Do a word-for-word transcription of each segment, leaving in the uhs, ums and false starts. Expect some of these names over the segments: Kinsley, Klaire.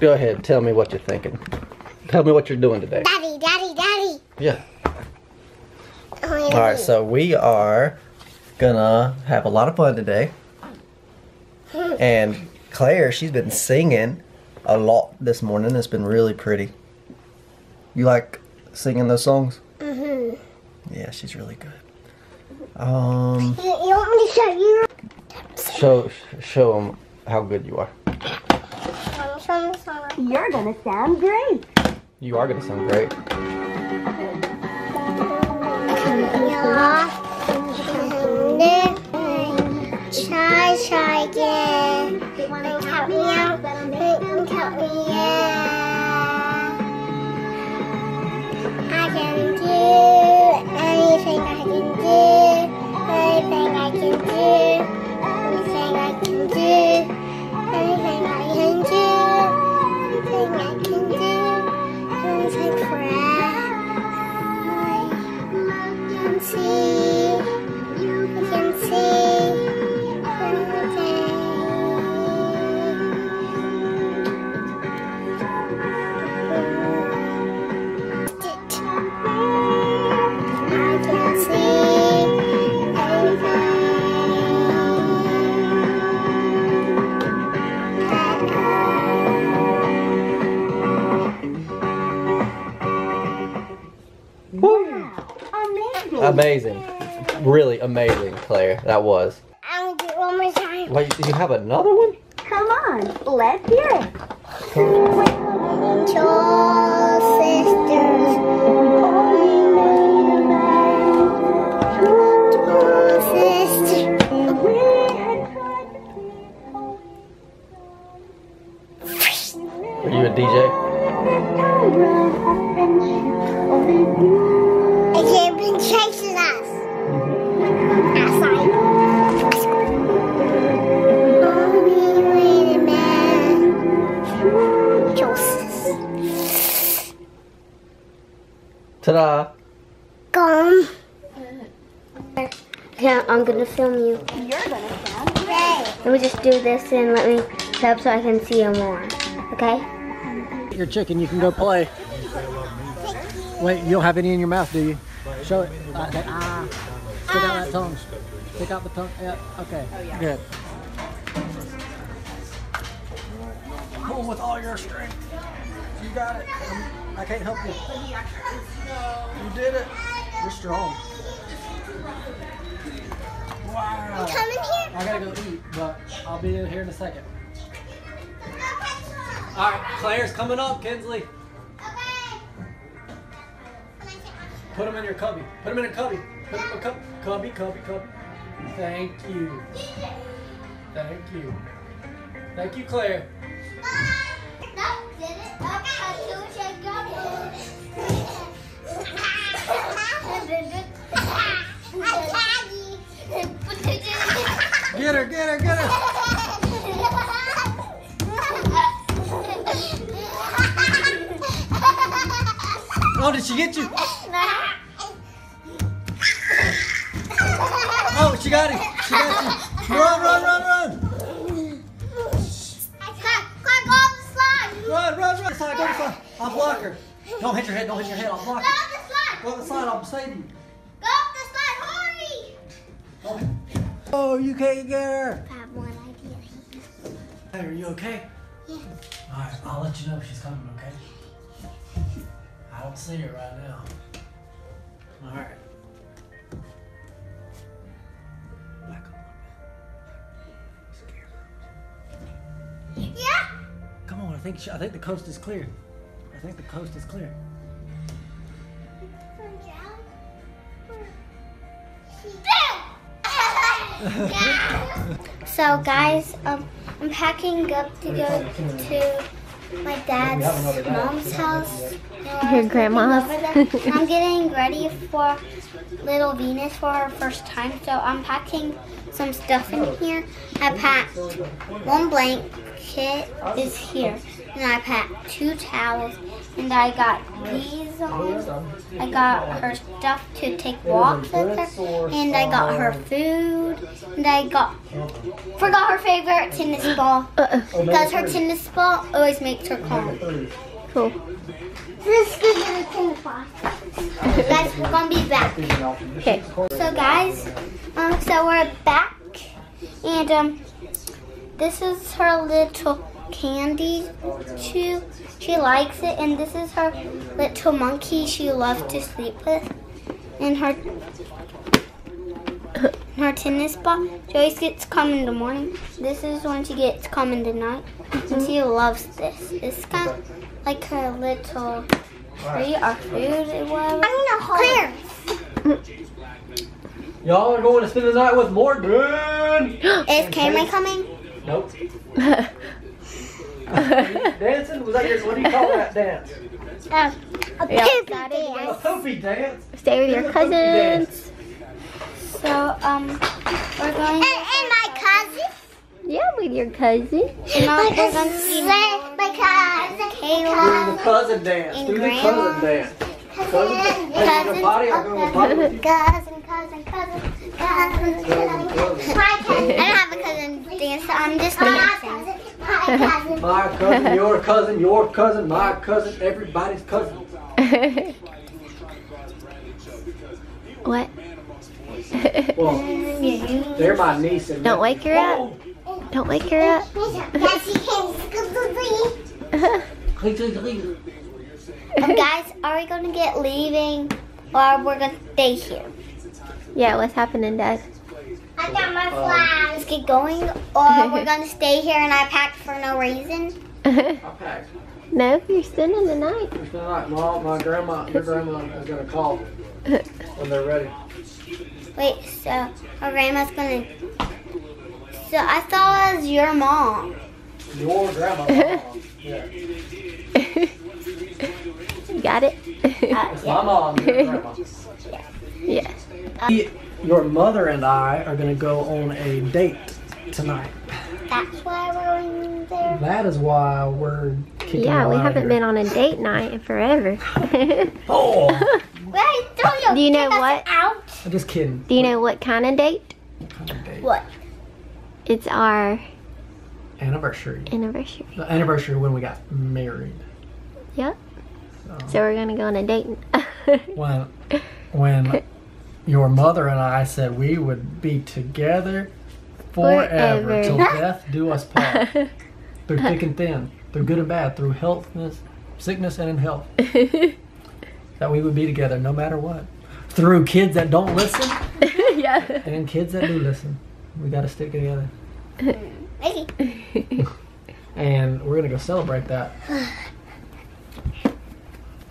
Go ahead, tell me what you're thinking. Tell me what you're doing today. Daddy, daddy, daddy. Yeah. All right, so we are gonna have a lot of fun today. And Claire, she's been singing a lot this morning. It's been really pretty. You like singing those songs? Mm-hmm. Yeah, she's really good. Um. You, you want me to show you? Show, show them how good you are. You're gonna sound great. You are gonna sound great. Shy, shy, yeah. Don't count me out. Don't count me, yeah. I can do anything I can do. Anything I can do. Anything I can do. Anything I can do. Anything I can do. Anything forever. I can see. You can see. Amazing. Really amazing, Claire. That was. I'm gonna do it one more time. Wait, do you have another one? Come on, let's hear it. Twelve sisters. Are you a D J? They've been chasing us. Outside. Ta-da! Gone. Yeah, I'm gonna film you. You're gonna film. Hey. Let me just do this and let me tap so I can see you more. Okay? Your chicken, you can go play. Wait, you don't have any in your mouth, do you? Show it. Like that. Ah. Stick out that tongue. Stick out the tongue. Yeah. Okay. Oh, yeah. Good. Pull with all your strength. You got it. I'm, I can't help you. You did it. You're strong. Wow. Come in here. I gotta go eat, but I'll be in here in a second. All right, Claire's coming up, Kinsley. Put them in your cubby. Put them in a cubby. Put them in a cubby. Cubby, cubby, cubby. Thank you. Thank you. Thank you, Claire. Get her, get her, get her. Oh, did she get you? Oh, she got it! She got it! Run, run, run, run! Claire, Claire, go up the slide! Run, run, run! Slide, go up the slide! I'll block her! Don't hit your head, don't hit your head, I'll block her! Go up the slide! Go up the slide, I'll save you! Go up the slide, hurry! Oh, oh you can't get her! I have one idea. Hey, are you okay? Yeah. Alright, I'll let you know if she's coming, okay? I don't see her right now. Alright. Yeah. Come on, I think she, I think the coast is clear. I think the coast is clear. So guys, um, I'm packing up to go to my dad's mom's house. Your grandma's. I'm getting ready for little Venus for her first time, so I'm packing some stuff in here. I packed one blanket is here. and I packed two towels, and I got these on. I got her stuff to take walks with her, and I got her food, and I got forgot her favorite tennis ball, because her tennis ball always makes her calm. Cool. This is the tennis ball. Guys, we're gonna be back. Okay. So guys, um, so we're back, and um, this is her little candy too. She likes it, and this is her little monkey she loves to sleep with. And her her tennis ball. She always gets calm in the morning. This is when she gets calm in the night. Mm-hmm. And she loves this. It's kind of like her little tree or food or whatever. I'm gonna hold it. Y'all are going to spend the night with Morgan. Is Cameron coming? Nope. Dancing? Was that your, what do you call that dance? Uh, a poopy yeah. dance. A poopy dance? Stay with your cousins. So, um, we're going and, to... And my cousin? Yeah, with your cousin. And my cousin. My cousin. Kayla. Do the cousin dance. Do the cousin dance. Cousin dance. Cousin. Cousin. Cousin. Cousin. Cousin. Cousin. My cousin. I don't have a cousin dance, so I'm just dancing. My cousin. My cousin, your cousin, your cousin, my cousin, everybody's cousin. What? Well, yeah. They're my niece and don't wake her oh. up. Don't wake her up. um, guys, are we gonna get leaving or we're gonna stay here? Yeah, what's happening, Dad? I got my flag. Um, Let's get going, or we're going to stay here and I packed for no reason. I packed. No, you're spending the night. You're spending the night. Mom, my grandma, your grandma is going to call when they're ready. Wait, so our grandma's going to... So I thought it was your mom. Your grandma. Mom. Yeah. You got it? Uh, it's yeah. my mom, your grandma. Yeah. Yeah. Uh, Your mother and I are going to go on a date tonight. That's why we're in there? That is why we're kicking Yeah, we haven't here. been on a date night in forever. Oh! Wait, do you know what? Out? I'm just kidding. Do you what? know what kind of date? What kind of date? What? It's our... Anniversary. Anniversary. The anniversary when we got married. Yep. So, so we're going to go on a date. when... When... Your mother and I said we would be together forever, forever. till death do us part. Through thick and thin, through good and bad, through healthness, sickness and in health. That we would be together no matter what. Through kids that don't listen yeah. and kids that do listen. We got to stick together. And we're going to go celebrate that.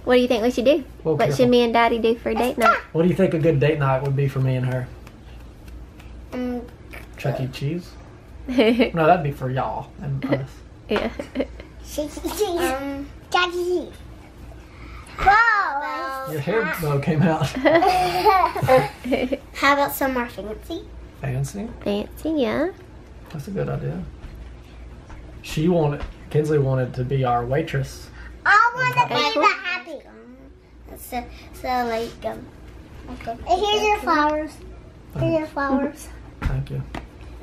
What do you think we should do? Well, what careful. should me and Daddy do for a date night? What do you think a good date night would be for me and her? Mm. Chuck E. Cheese? No, that'd be for y'all and us. Yeah. Chuck E. Cheese. Um, Chuck E. Cheese. Whoa! Your hair bow came out. How about some more fancy? Fancy? Fancy, yeah. That's a good idea. She wanted, Kinsley wanted to be our waitress. I want to be the happy. So, so like, um, okay. Here's your flowers. Here's your flowers. Thank you.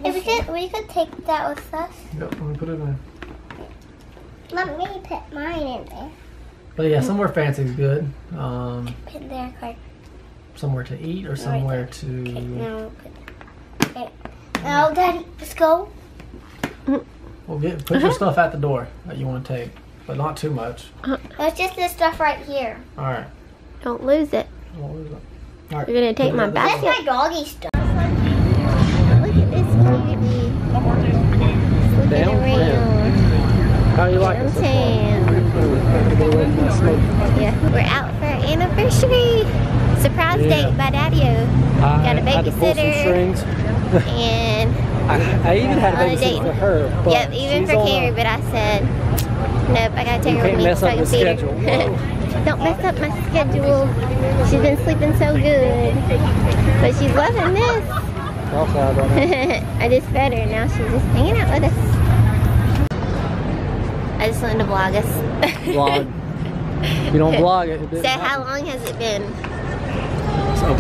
If we could, we could take that with us. Yep, let me put it in. Let me put mine in there. But yeah, somewhere fancy is good. Um, put there, card. Somewhere to eat or somewhere right to. Okay, no, okay. Now, Daddy, let's go. Well, get put your stuff at the door that you want to take. But not too much. It's just this stuff right here. Alright. Don't lose it. Don't lose it. All right. You're going to take my basket. That's my doggy stuff. Look at this one. Look at the How do you like it? Yeah. We're out for our anniversary. Surprise yeah. date by Daddy-O. Got a babysitter. And I, I even had a babysitter for her. But yep, even for Carrie, but I said... Nope, I gotta take her with me so I can feed her. Don't mess up my schedule. She's been sleeping so good. But she's loving this. I just fed her, now she's just hanging out with us. I I just wanted to vlog us. Vlog. You don't vlog it. it so happen. How long has it been?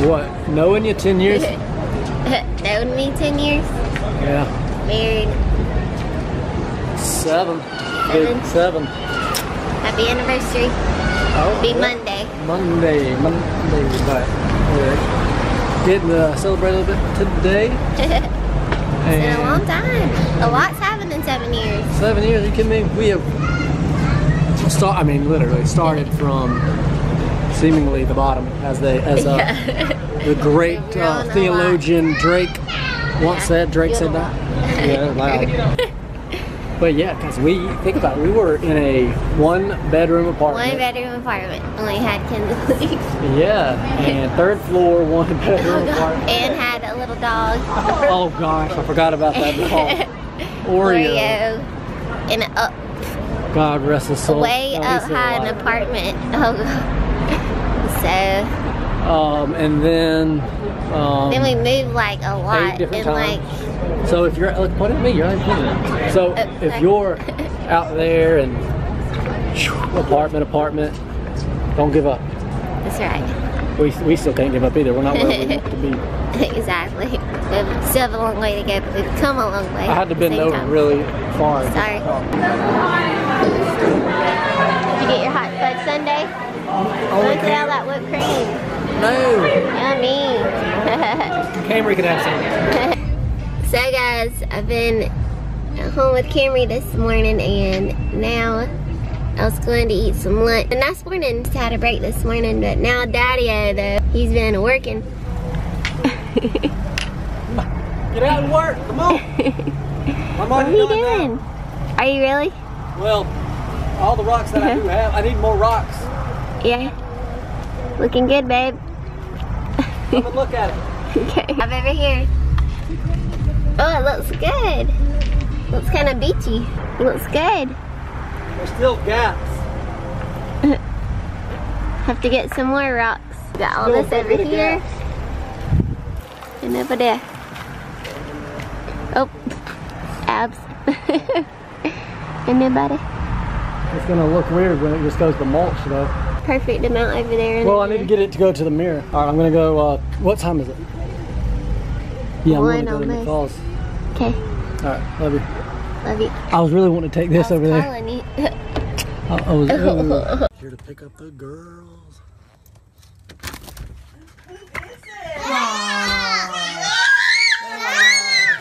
So what? Knowing you ten years? Known me ten years? Yeah. Married. Seven. Seven. Seven. Happy anniversary. Oh. Be yeah. Monday. Monday. Monday. Right. Yeah. Did uh, celebrate a little bit today. It's been a long time. A lot's happened in seven years. Seven years, you can make, we have, start, I mean literally, started from seemingly the bottom, as they, as uh, yeah. the great uh, theologian Drake once yeah. said, Drake said that. Yeah, loud. But yeah, because we, think about it, we were in a one bedroom apartment. One bedroom apartment, only had Kinsley. Yeah, and third floor, one bedroom oh, apartment. And had a little dog. Oh gosh, I forgot about that dog. Oreo. Oreo. And up. God rest his soul. Way up high in an apartment. Oh God. So. Um, and then. Um, then we moved like a lot. Eight different and times. Like. So if you're, look, what did it mean? You're like, so oops, if sorry. You're out there and apartment, apartment, don't give up. That's right. We, we still can't give up either. We're not where we want to be. Exactly. We still have a long way to go, but we've come a long way. I had to bend over time. Really far. Sorry. Did you get your hot fudge sundae? Oh, look at all that whipped cream. No. Yummy. Camry could have some. So guys, I've been at home with Camry this morning, and now I was going to eat some lunch. A nice morning, just had a break this morning, but now Daddy-O though, he's been working. Get out and work, come on. I'm what are you doing? Now. Are you really? Well, all the rocks that I do have, I need more rocks. Yeah, looking good, babe. Come and look at it. Okay, I'm over here. Oh, it looks good. It looks kind of beachy. It looks good. There's still gaps. Have to get some more rocks. Got all this over here. And over there. Oh, abs. And nobody. It's gonna look weird when it just goes to mulch though. Perfect amount over there. Well, I need to get it to go to the mirror. Alright, I'm gonna go, uh, what time is it? Yeah, I'm gonna go to the falls. Okay. Alright, love you. I was really wanting to take this over there. I, I was oh. Here to pick up the girls. Who is it? Wow. Wow.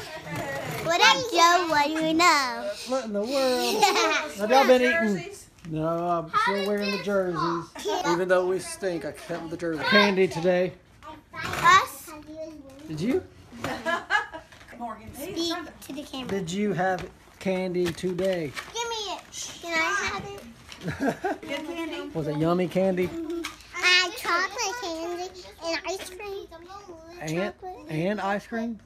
What up, Joe? What do you know? What in the world? Have y'all been eating? No, I'm still wearing the jerseys. Even though we stink, I kept the jersey. Candy today. Us? Did you? Speak to the camera. Did you have candy today? Give me it. Can I have it? Good candy. Was it yummy candy? Mm-hmm. I had chocolate candy and ice cream. And, and ice cream?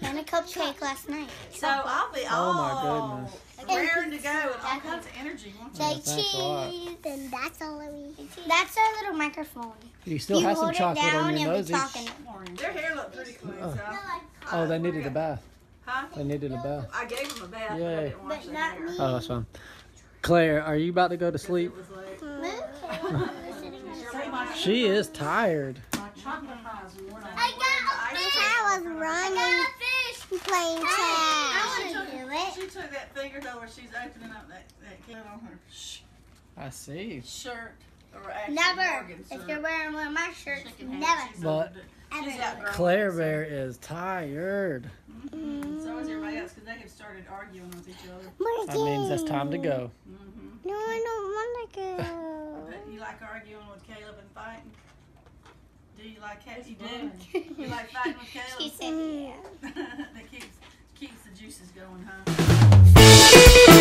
And a cupcake last night. So I'll be all oh my goodness. Raring to go and all kinds of energy. Say cheese and that's all I need. That's our little microphone. You still you have some chocolate on your nose. Their hair looked pretty clean. Uh, so. Oh, they needed a bath. Huh? They needed a bath. I gave them a bath. Yay. But, but not me. Oh, that's fun. Claire, are you about to go to sleep? Uh, she is tired. I got a fish. I was running and playing tag. I want to do it. She took that finger though where she's opening up that, that kid on her shirt. I see. Shirt. Or never. Shirt. If you're wearing one of my shirts, never. But Claire Bear is tired. Mm-hmm. So is everybody else because they have started arguing with each other. That means it's time to go. Mm-hmm. No, I don't want to go. You like arguing with Caleb and fighting? Do you like cats? You do. You like fighting with Caleb? She said, yeah. That keeps, keeps the juices going, huh?